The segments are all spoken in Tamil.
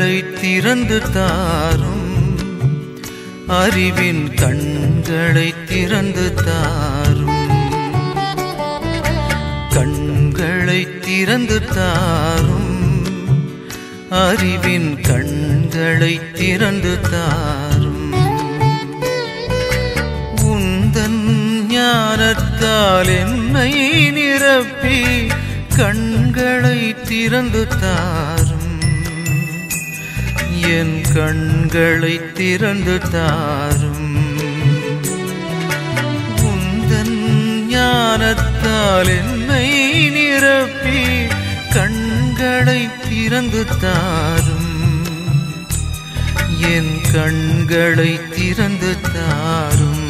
கண்களை திறந்து தாரும், அறிவின் கண்களை திறந்து தாரும், கண்களை திறந்து தாரும், அறிவின் கண்களை திறந்து தாரும். உந்தன் ஞானத்தால் என்னை நிரப்பி கண்களை திறந்து தாரும், என் கண்களை திறந்து தாரும். உந்தன் ஞானத்தால் என்னை நிரப்பி கண்களை திறந்து தாரும், என் கண்களை திறந்து தாரும்,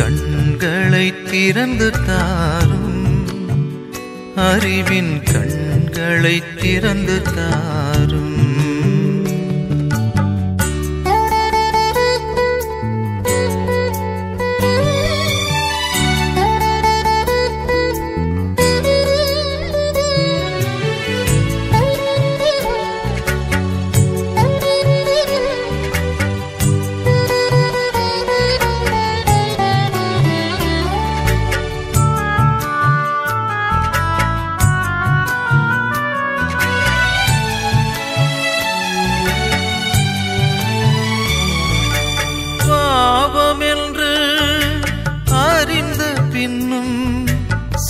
கண்களை திறந்து தாரும், அறிவின் கண்களை திறந்து தாரும்.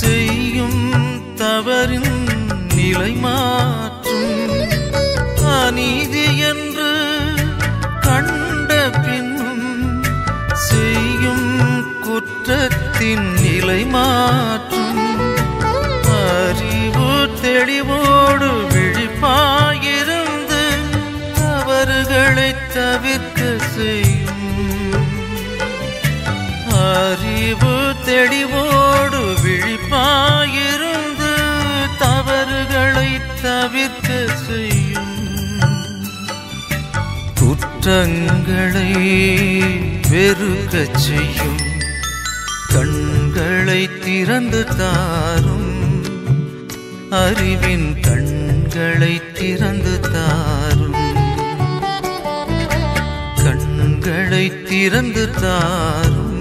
செய்யும் தவறின் நிலை மாற்றும் அநீதி என்று கண்ட பின்னும் செய்யும் குற்றத்தின் நிலை மாற்றும் அறிவு தெளிவோடு விழிப்பாயிருந்து தவறுகளை தவிர்க்க செய்யும் அறிவு தெளிவோடு விழிப்பாயிருந்து தவறுகளை தவிர்க்க செய்யும். குற்றங்களை வெறுக்கச் செய்யும் கண்களை திறந்து தாரும், அறிவின் கண்களை திறந்து தாரும், கண்களை திறந்து தாரும்,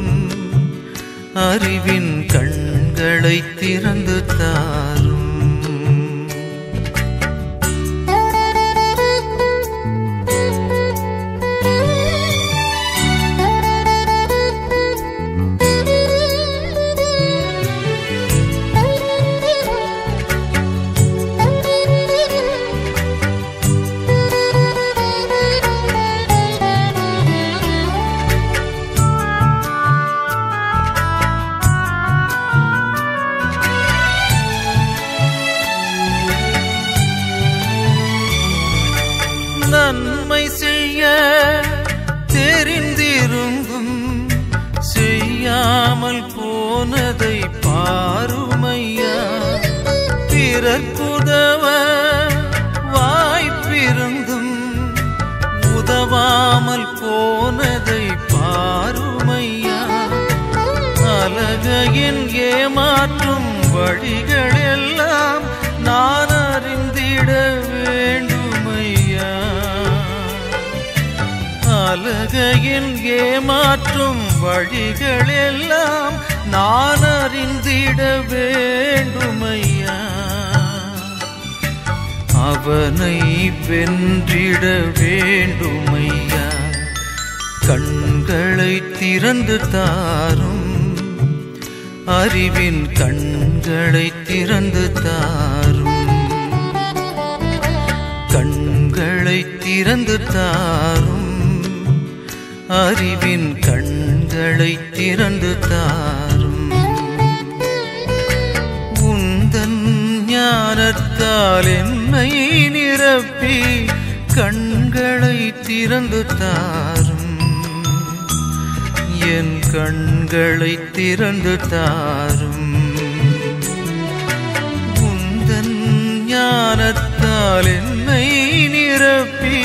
அறிவின் கண்களை திறந்து தாரும். நன்மை செய்ய தெரிந்திருந்தும் செய்யாமல் போனதை பாருமையா, பிறர்க்குதவ வாய்ப்பிருந்தும் உதவாமல் போனதை பாருமையா, அழகையின் ஏமாற்றும் வழிகள் எல்லாம் நான் அறிந்திட வேண்டுமையா, அலகையின் ஏமாற்றும் வழிகள் எல்லாம் நான் அறிந்திட வேண்டுமையா, அவனை வென்றிட வேண்டுமையா, கண்களை திறந்து தாரும், அறிவின் கண்களை திறந்து தாரும், கண்களை திறந்து தாரும், அறிவின் கண்களை திறந்து தாரும். உந்தன் ஞானத்தால் என்னை நிரப்பி கண்களை திறந்து தாரும், என் கண்களை திறந்து தாரும். உந்தன் ஞானத்தால் என்னை நிரப்பி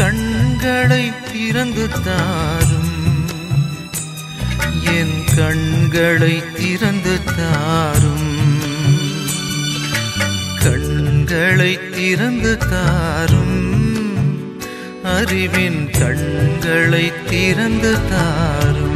கண்களை திறந்து தாரும், என் கண்களை திறந்து தாரும், கண்கள் கண்களை திறந்து தாரும், அறிவின் கண்களை திறந்து தாரும்.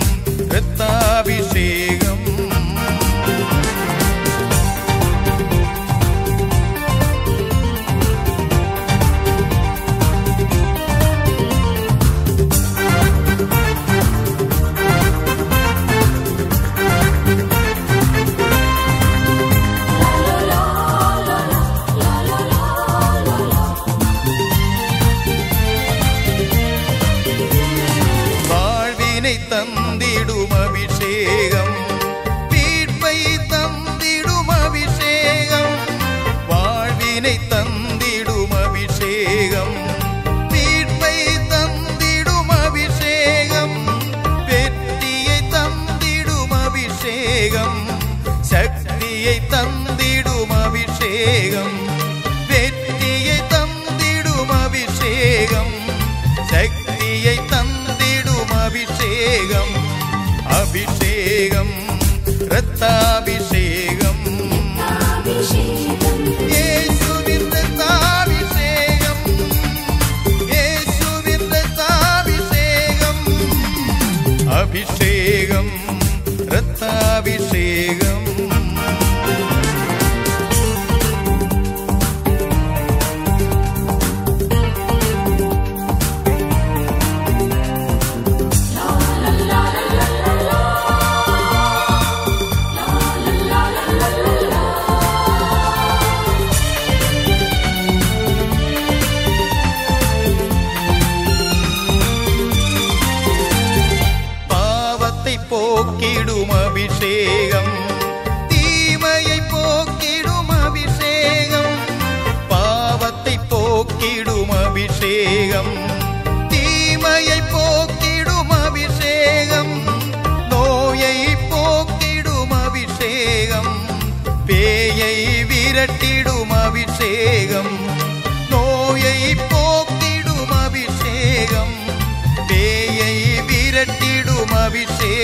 ரத்தாபிஷேகம்,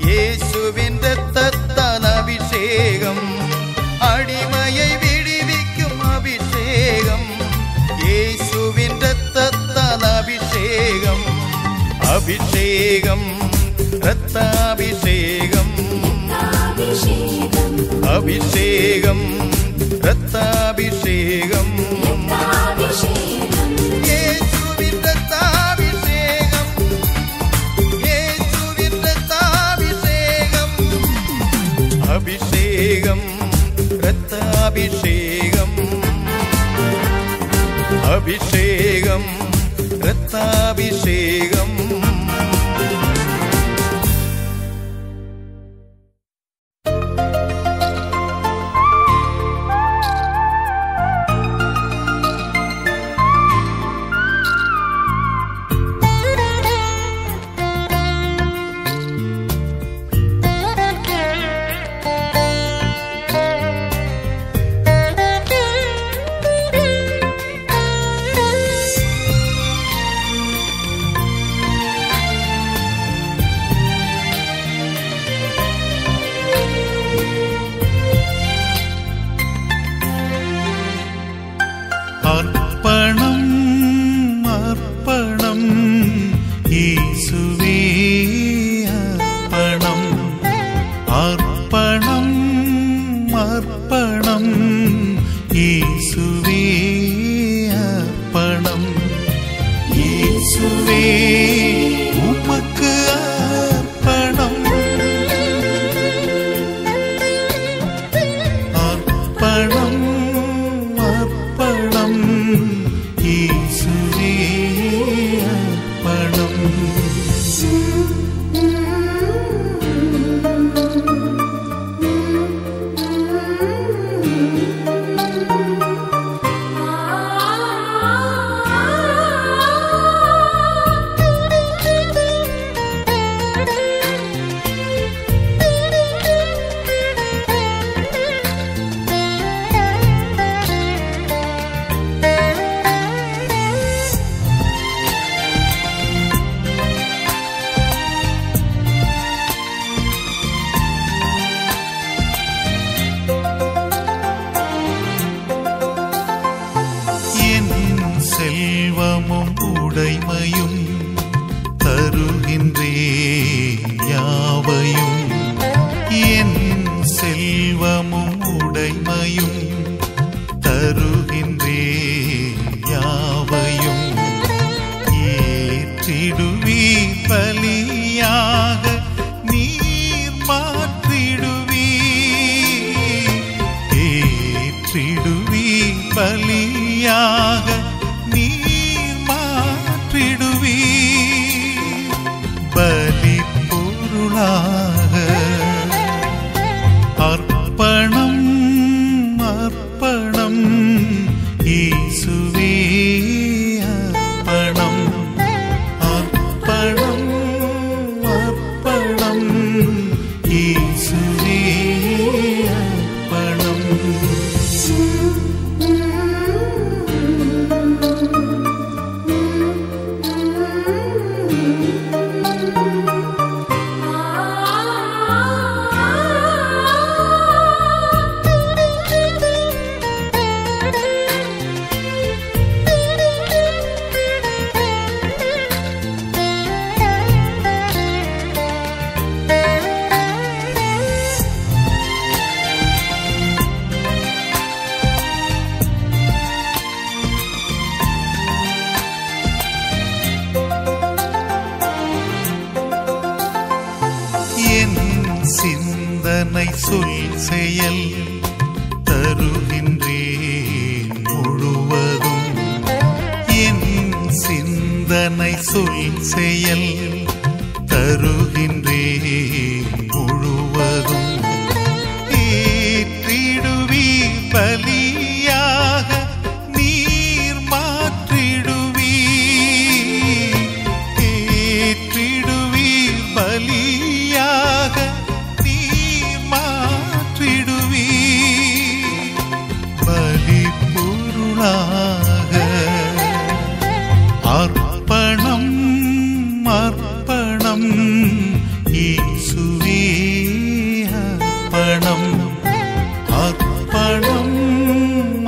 இயேசுவின் ரத்தாபிஷேகம், रत्नाभिषेकम् रत्नाभिषेकम् अर्पणम्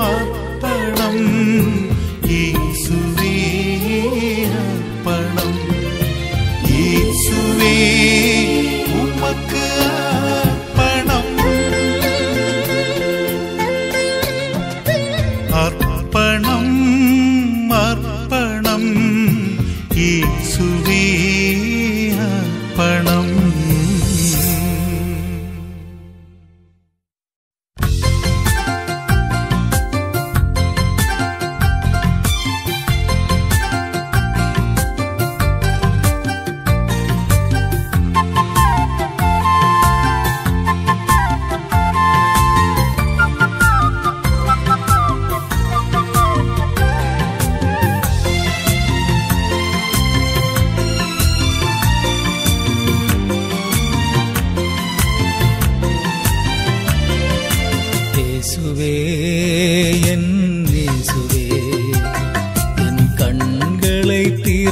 अर्पणम् ईसुवे।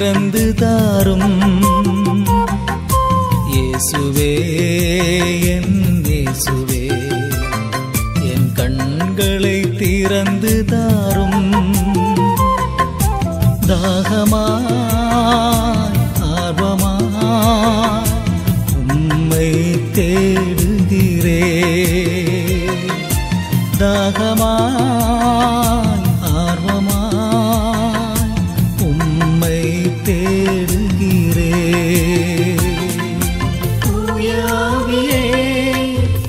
பிறந்து தாரும் இயேசுவே என் இயேசுவே என் கண்களை திறந்து தாரும் தாகமாய் ஆர்வமாய் உம்மை தேடுகிறே தாகமாய் ஆர்வமாய் உம்மை தேடுகிறே தூயாவியே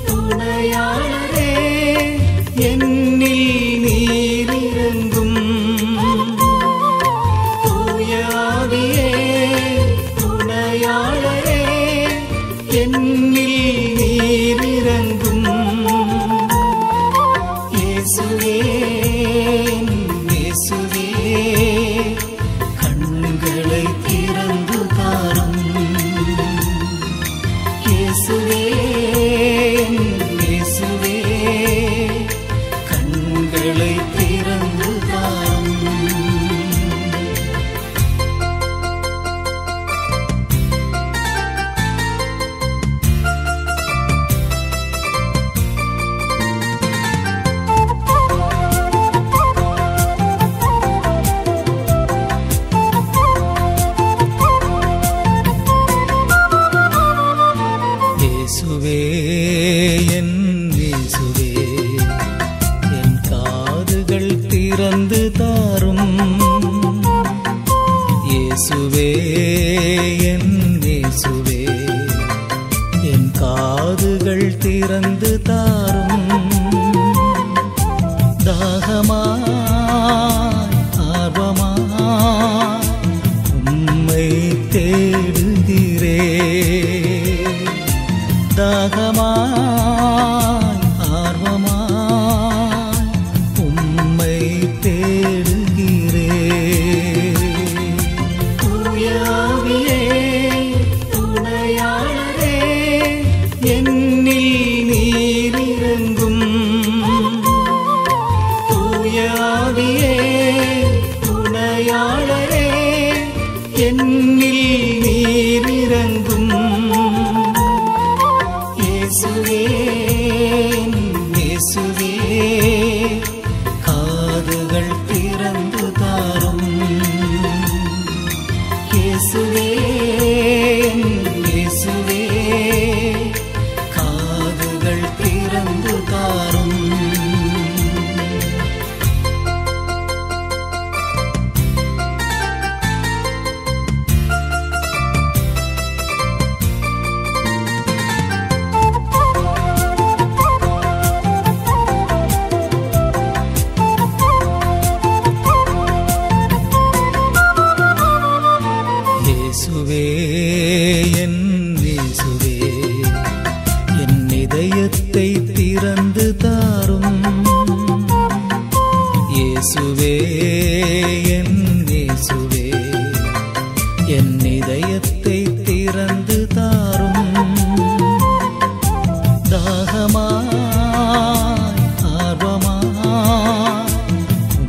துணையாளரே என்னில் நீர் இறங்கும் தூயாவியே துணையாளரே என்னில் நீர் இறங்கும் இயேசுவே இயேசுவே கண்களை திறந்து தாரும் இயேசுவே இயேசுவே கண்களை திறந்து தாரும் திறந்து தாரும் இயேசுவே என் இயேசுவே என் காதுகள் திறந்து தாரும் தாகமாய் ஆர்வமாய் உம்மை தேடுகிறே தாகமாய் என்னில் நீர் இறங்கும் இயேசுவே இயேசுவே காதுகள் திறந்து தாரும் இயேசுவே இயேசுவே காதுகள் திறந்து தாரும் இயேசுவே என் இயேசுவே என் இதயத்தை திறந்து தாரும் இயேசுவே என் இயேசுவே என் இதயத்தை திறந்து தாரும் தாகமாய் ஆர்வமாய்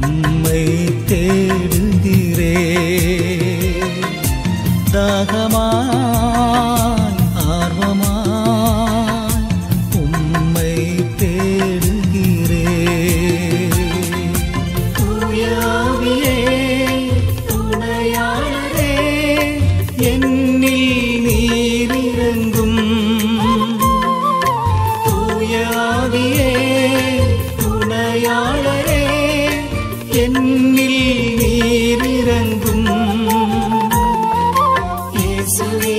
உம்மை தேடுகிறே தாகமாய் ஆர்வமாய் உம்மை தேடுகிறே தூயாவியே துணையாளரே என்னில் நீர் இறங்கும் தூயாவியே துணையாளரே என்னில் நீர் இறங்கும் இயேசுவே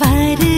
वार